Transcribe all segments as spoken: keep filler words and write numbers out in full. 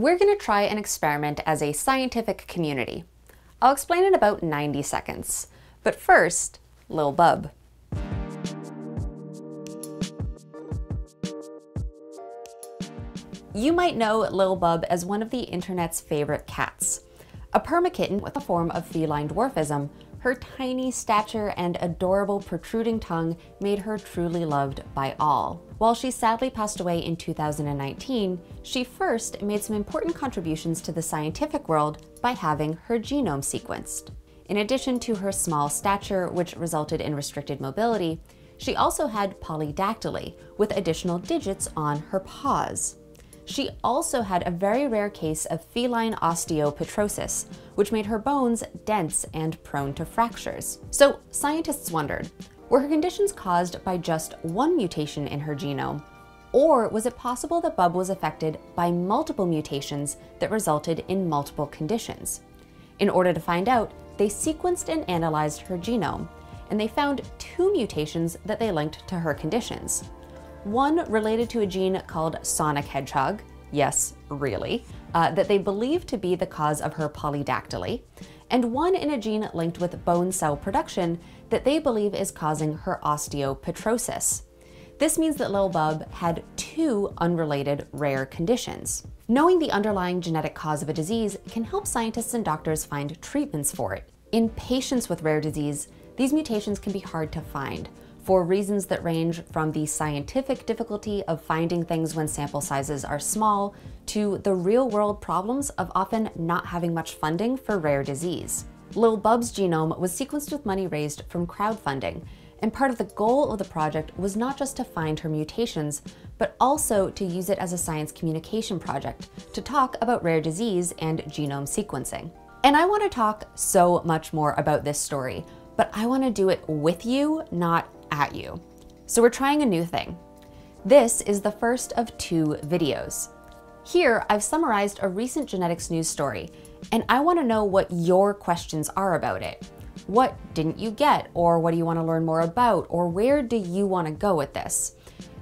We're going to try an experiment as a scientific community. I'll explain in about ninety seconds. But first, Lil Bub. You might know Lil Bub as one of the internet's favorite cats. A permakitten with a form of feline dwarfism, her tiny stature and adorable protruding tongue made her truly loved by all. While she sadly passed away in two thousand nineteen, she first made some important contributions to the scientific world by having her genome sequenced. In addition to her small stature, which resulted in restricted mobility, she also had polydactyly, with additional digits on her paws. She also had a very rare case of feline osteopetrosis, which made her bones dense and prone to fractures. So scientists wondered, were her conditions caused by just one mutation in her genome? Or was it possible that Bub was affected by multiple mutations that resulted in multiple conditions? In order to find out, they sequenced and analyzed her genome, and they found two mutations that they linked to her conditions. One related to a gene called Sonic Hedgehog, yes, really, uh, that they believe to be the cause of her polydactyly, and one in a gene linked with bone cell production that they believe is causing her osteopetrosis. This means that Lil Bub had two unrelated rare conditions. Knowing the underlying genetic cause of a disease can help scientists and doctors find treatments for it. In patients with rare disease, these mutations can be hard to find, for reasons that range from the scientific difficulty of finding things when sample sizes are small, to the real-world problems of often not having much funding for rare disease. Lil Bub's genome was sequenced with money raised from crowdfunding, and part of the goal of the project was not just to find her mutations, but also to use it as a science communication project to talk about rare disease and genome sequencing. And I want to talk so much more about this story, but I want to do it with you, not at you. So we're trying a new thing. This is the first of two videos. Here, I've summarized a recent genetics news story, and I want to know what your questions are about it. What didn't you get, or what do you want to learn more about, or where do you want to go with this?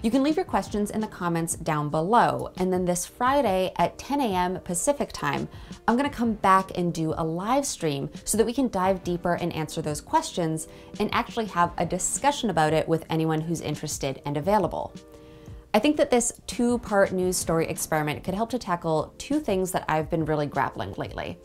You can leave your questions in the comments down below, and then this Friday at ten A M Pacific time, I'm going to come back and do a live stream so that we can dive deeper and answer those questions and actually have a discussion about it with anyone who's interested and available. I think that this two-part news story experiment could help to tackle two things that I've been really grappling lately.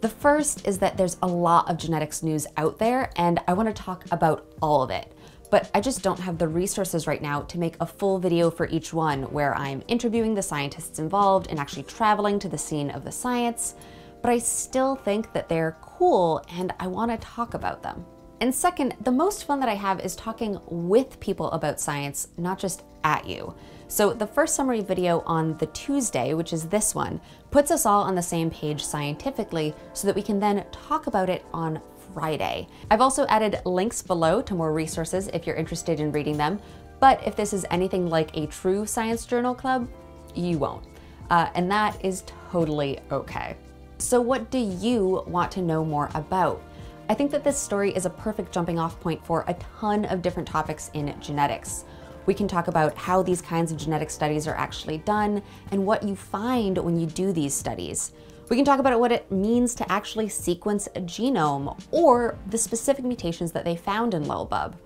The first is that there's a lot of genetics news out there, and I want to talk about all of it. But I just don't have the resources right now to make a full video for each one where I'm interviewing the scientists involved and actually traveling to the scene of the science, but I still think that they're cool and I want to talk about them. And second, the most fun that I have is talking with people about science, not just at you. So the first summary video on the Tuesday, which is this one, puts us all on the same page scientifically so that we can then talk about it on Friday. I've also added links below to more resources if you're interested in reading them, but if this is anything like a true science journal club, you won't. Uh, and that is totally okay. So what do you want to know more about? I think that this story is a perfect jumping off point for a ton of different topics in genetics. We can talk about how these kinds of genetic studies are actually done and what you find when you do these studies. We can talk about what it means to actually sequence a genome or the specific mutations that they found in Lil Bub.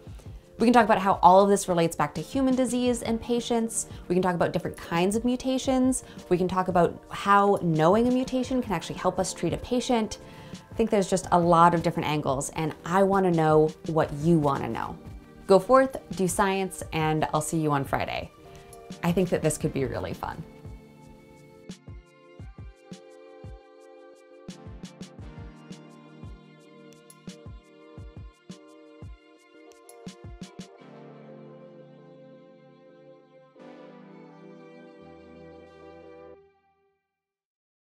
We can talk about how all of this relates back to human disease and patients. We can talk about different kinds of mutations. We can talk about how knowing a mutation can actually help us treat a patient. I think there's just a lot of different angles, and I want to know what you want to know. Go forth, do science, and I'll see you on Friday. I think that this could be really fun.